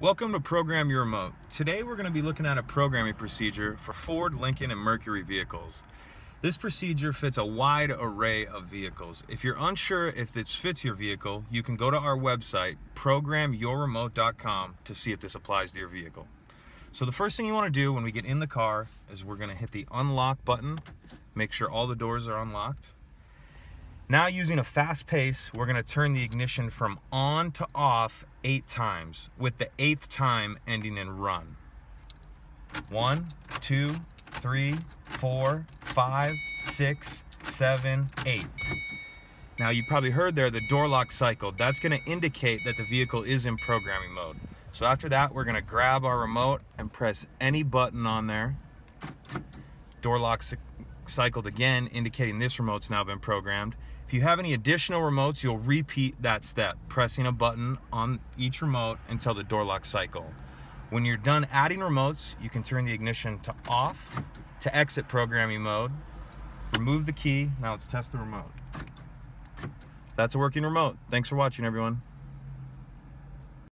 Welcome to Program Your Remote. Today we're going to be looking at a programming procedure for Ford, Lincoln, and Mercury vehicles. This procedure fits a wide array of vehicles. If you're unsure if this fits your vehicle, you can go to our website, programyourremote.com, to see if this applies to your vehicle. So the first thing you want to do when we get in the car is we're going to hit the unlock button, make sure all the doors are unlocked. Now, using a fast pace, we're going to turn the ignition from on to off 8 times, with the 8th time ending in run. 1, 2, 3, 4, 5, 6, 7, 8. Now, you probably heard there the door lock cycle. That's going to indicate that the vehicle is in programming mode. So after that, we're going to grab our remote and press any button on there. Door lock cycled again, indicating this remote's now been programmed. If you have any additional remotes, you'll repeat that step, pressing a button on each remote until the door lock cycle. When you're done adding remotes, you can turn the ignition to off to exit programming mode. Remove the key. Now let's test the remote. That's a working remote. Thanks for watching, everyone.